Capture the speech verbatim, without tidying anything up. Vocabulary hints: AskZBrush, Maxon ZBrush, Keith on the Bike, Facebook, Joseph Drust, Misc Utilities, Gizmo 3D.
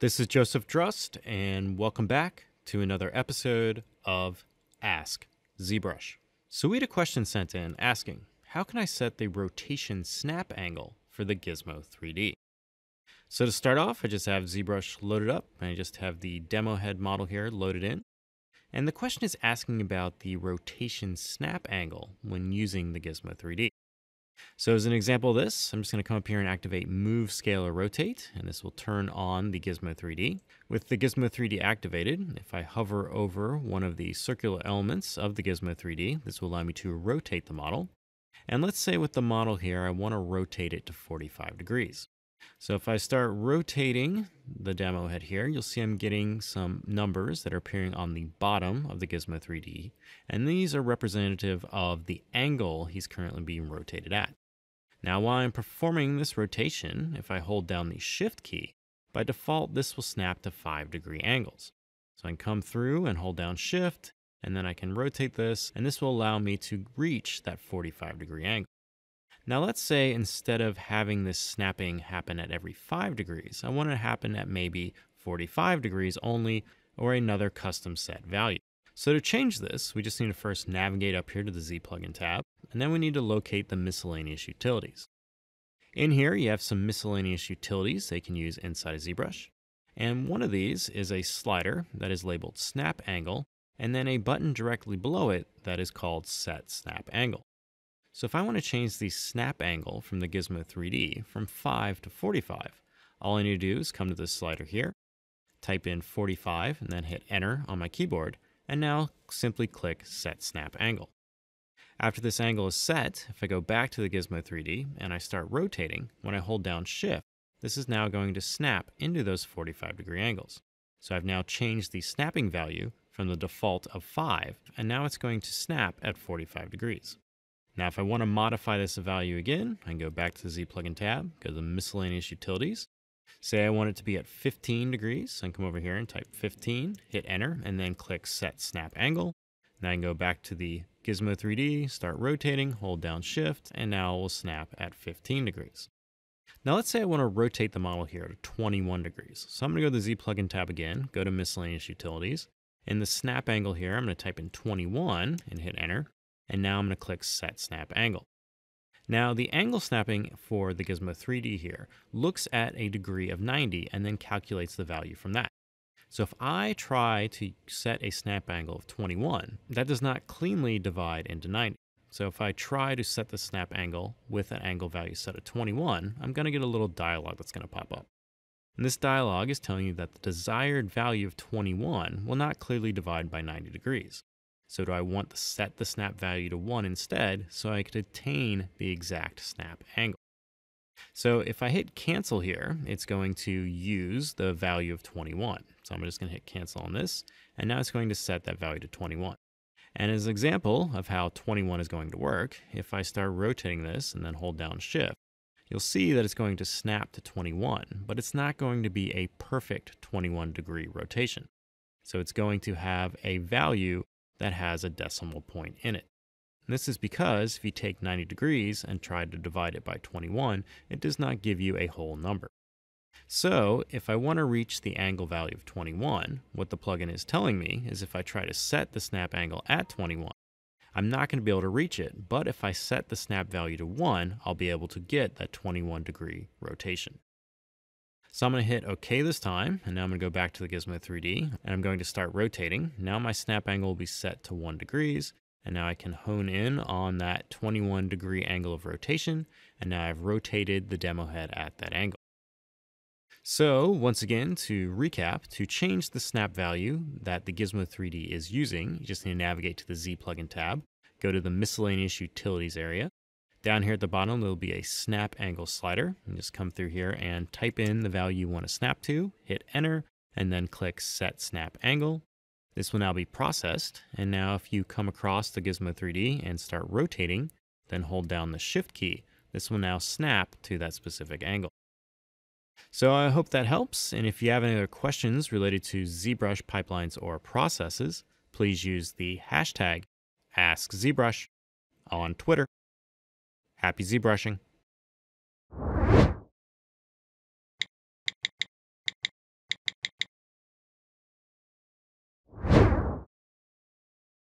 This is Joseph Drust, and welcome back to another episode of Ask ZBrush. So we had a question sent in asking, how can I set the rotation snap angle for the Gizmo three D? So to start off, I just have ZBrush loaded up, and I just have the demo head model here loaded in. And the question is asking about the rotation snap angle when using the Gizmo three D. So as an example of this, I'm just going to come up here and activate Move, Scale, or Rotate, and this will turn on the Gizmo three D. With the Gizmo three D activated, if I hover over one of the circular elements of the Gizmo three D, this will allow me to rotate the model. And let's say with the model here, I want to rotate it to forty-five degrees. So if I start rotating the demo head here, you'll see I'm getting some numbers that are appearing on the bottom of the Gizmo three D, and these are representative of the angle he's currently being rotated at. Now while I'm performing this rotation, if I hold down the Shift key, by default this will snap to five degree angles. So I can come through and hold down Shift, and then I can rotate this, and this will allow me to reach that forty-five degree angle. Now let's say instead of having this snapping happen at every five degrees, I want it to happen at maybe forty-five degrees only, or another custom set value. So to change this, we just need to first navigate up here to the Z plugin tab, and then we need to locate the miscellaneous utilities. In here you have some miscellaneous utilities they can use inside of ZBrush, and one of these is a slider that is labeled Snap Angle, and then a button directly below it that is called Set Snap Angle. So if I want to change the snap angle from the Gizmo three D from five to forty-five, all I need to do is come to this slider here, type in forty-five, and then hit Enter on my keyboard, and now simply click Set Snap Angle. After this angle is set, if I go back to the Gizmo three D and I start rotating, when I hold down Shift, this is now going to snap into those forty-five degree angles. So I've now changed the snapping value from the default of five, and now it's going to snap at forty-five degrees. Now if I want to modify this value again, I can go back to the Z plugin tab, go to the miscellaneous utilities. Say I want it to be at fifteen degrees, so I can come over here and type fifteen, hit Enter, and then click Set Snap Angle. Now I can go back to the Gizmo three D, start rotating, hold down Shift, and now it will snap at fifteen degrees. Now let's say I want to rotate the model here to twenty-one degrees. So I'm going to go to the Z plugin tab again, go to miscellaneous utilities. In the snap angle here, I'm going to type in twenty-one and hit Enter. And now I'm going to click Set Snap Angle. Now the angle snapping for the Gizmo three D here looks at a degree of ninety and then calculates the value from that. So if I try to set a snap angle of twenty-one, that does not cleanly divide into ninety. So if I try to set the snap angle with an angle value set at twenty-one, I'm going to get a little dialog that's going to pop up. And this dialog is telling you that the desired value of twenty-one will not clearly divide by ninety degrees. So do I want to set the snap value to one instead so I could attain the exact snap angle? So if I hit cancel here, it's going to use the value of twenty-one. So I'm just going to hit cancel on this, and now it's going to set that value to twenty-one. And as an example of how twenty-one is going to work, if I start rotating this and then hold down Shift, you'll see that it's going to snap to twenty-one, but it's not going to be a perfect twenty-one degree rotation. So it's going to have a value that has a decimal point in it. And this is because if you take ninety degrees and try to divide it by twenty-one, it does not give you a whole number. So if I want to reach the angle value of twenty-one, what the plugin is telling me is if I try to set the snap angle at twenty-one, I'm not going to be able to reach it, but if I set the snap value to one, I'll be able to get that twenty-one degree rotation. So I'm going to hit OK this time, and now I'm going to go back to the Gizmo three D, and I'm going to start rotating. Now my snap angle will be set to one degrees, and now I can hone in on that twenty-one degree angle of rotation, and now I've rotated the demo head at that angle. So once again, to recap, to change the snap value that the Gizmo three D is using, you just need to navigate to the Z plugin tab, go to the miscellaneous utilities area. Down here at the bottom, there'll be a snap angle slider. And just come through here and type in the value you want to snap to, hit Enter, and then click Set Snap Angle. This will now be processed. And now if you come across the Gizmo three D and start rotating, then hold down the Shift key, this will now snap to that specific angle. So I hope that helps. And if you have any other questions related to ZBrush pipelines or processes, please use the hashtag AskZBrush on Twitter. Happy ZBrushing!